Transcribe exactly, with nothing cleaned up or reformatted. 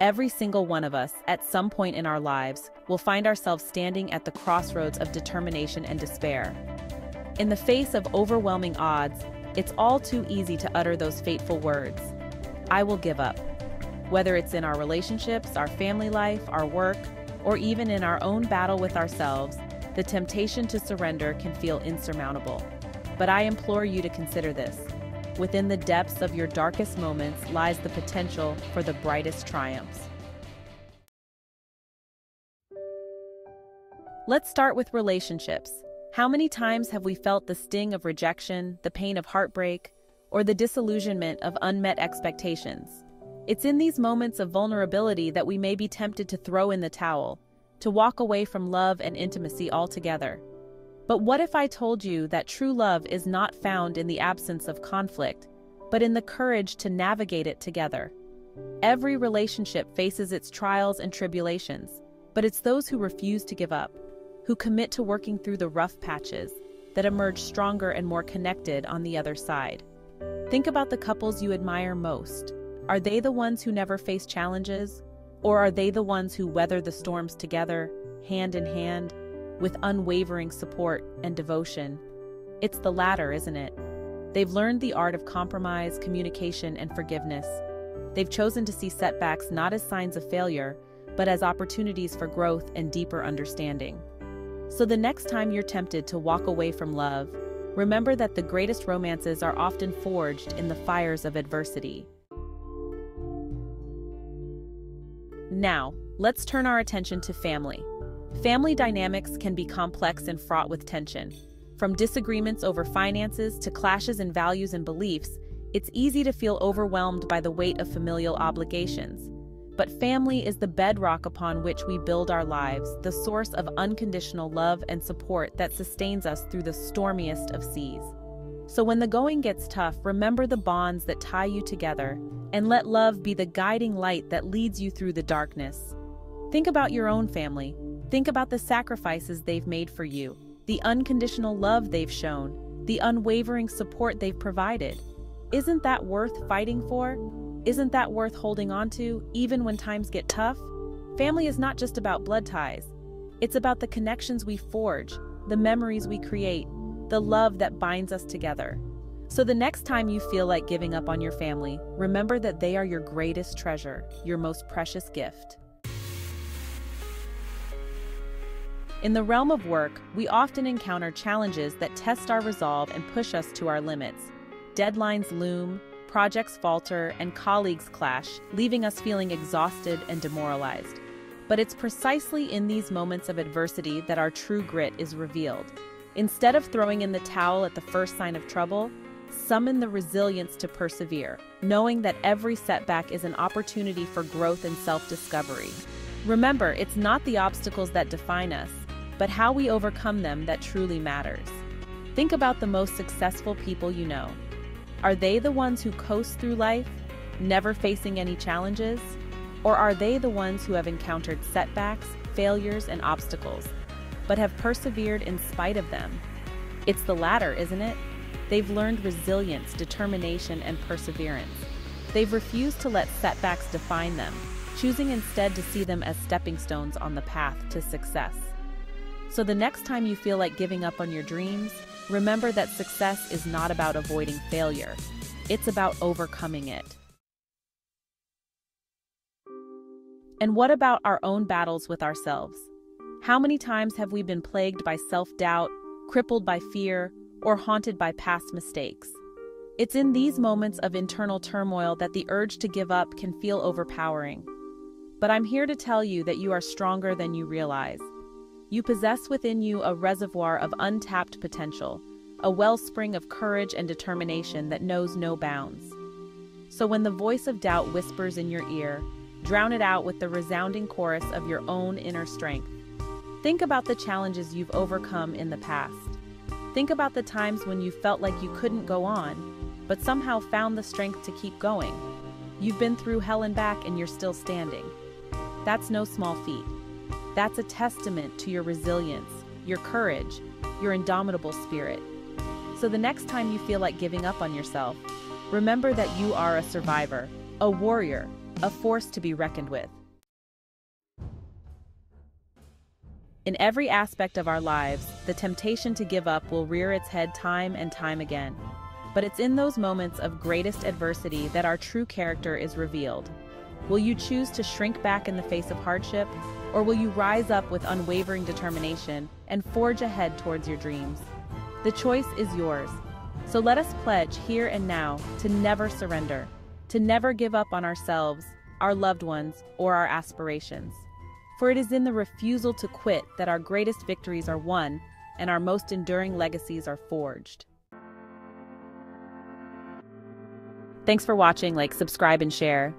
Every single one of us, at some point in our lives, will find ourselves standing at the crossroads of determination and despair. In the face of overwhelming odds, it's all too easy to utter those fateful words, "I will give up." Whether it's in our relationships, our family life, our work, or even in our own battle with ourselves, the temptation to surrender can feel insurmountable. But I implore you to consider this. Within the depths of your darkest moments lies the potential for the brightest triumphs. Let's start with relationships. How many times have we felt the sting of rejection, the pain of heartbreak, or the disillusionment of unmet expectations? It's in these moments of vulnerability that we may be tempted to throw in the towel, to walk away from love and intimacy altogether. But what if I told you that true love is not found in the absence of conflict, but in the courage to navigate it together? Every relationship faces its trials and tribulations, but it's those who refuse to give up, who commit to working through the rough patches, that emerge stronger and more connected on the other side. Think about the couples you admire most. Are they the ones who never face challenges? Or are they the ones who weather the storms together, hand in hand, with unwavering support and devotion? It's the latter, isn't it? They've learned the art of compromise, communication, and forgiveness. They've chosen to see setbacks not as signs of failure, but as opportunities for growth and deeper understanding. So the next time you're tempted to walk away from love, remember that the greatest romances are often forged in the fires of adversity. Now, let's turn our attention to family. Family dynamics can be complex and fraught with tension. From disagreements over finances to clashes in values and beliefs, it's easy to feel overwhelmed by the weight of familial obligations. But family is the bedrock upon which we build our lives, the source of unconditional love and support that sustains us through the stormiest of seas. So when the going gets tough, remember the bonds that tie you together, and let love be the guiding light that leads you through the darkness. Think about your own family. Think about the sacrifices they've made for you, the unconditional love they've shown, the unwavering support they've provided. Isn't that worth fighting for? Isn't that worth holding on to, even when times get tough? Family is not just about blood ties. It's about the connections we forge, the memories we create, the love that binds us together. So the next time you feel like giving up on your family, remember that they are your greatest treasure, your most precious gift. In the realm of work, we often encounter challenges that test our resolve and push us to our limits. Deadlines loom, projects falter, and colleagues clash, leaving us feeling exhausted and demoralized. But it's precisely in these moments of adversity that our true grit is revealed. Instead of throwing in the towel at the first sign of trouble, summon the resilience to persevere, knowing that every setback is an opportunity for growth and self-discovery. Remember, it's not the obstacles that define us, but how we overcome them that truly matters. Think about the most successful people you know. Are they the ones who coast through life, never facing any challenges? Or are they the ones who have encountered setbacks, failures, and obstacles, but have persevered in spite of them? It's the latter, isn't it? They've learned resilience, determination, and perseverance. They've refused to let setbacks define them, choosing instead to see them as stepping stones on the path to success. So the next time you feel like giving up on your dreams, remember that success is not about avoiding failure. It's about overcoming it. And what about our own battles with ourselves? How many times have we been plagued by self-doubt, crippled by fear, or haunted by past mistakes? It's in these moments of internal turmoil that the urge to give up can feel overpowering. But I'm here to tell you that you are stronger than you realize. You possess within you a reservoir of untapped potential, a wellspring of courage and determination that knows no bounds. So when the voice of doubt whispers in your ear, drown it out with the resounding chorus of your own inner strength. Think about the challenges you've overcome in the past. Think about the times when you felt like you couldn't go on, but somehow found the strength to keep going. You've been through hell and back and you're still standing. That's no small feat. That's a testament to your resilience, your courage, your indomitable spirit. So the next time you feel like giving up on yourself, remember that you are a survivor, a warrior, a force to be reckoned with. In every aspect of our lives, the temptation to give up will rear its head time and time again. But it's in those moments of greatest adversity that our true character is revealed. Will you choose to shrink back in the face of hardship, or will you rise up with unwavering determination and forge ahead towards your dreams? The choice is yours. So let us pledge here and now to never surrender, to never give up on ourselves, our loved ones, or our aspirations. For it is in the refusal to quit that our greatest victories are won and our most enduring legacies are forged. Thanks for watching. Like, subscribe, and share.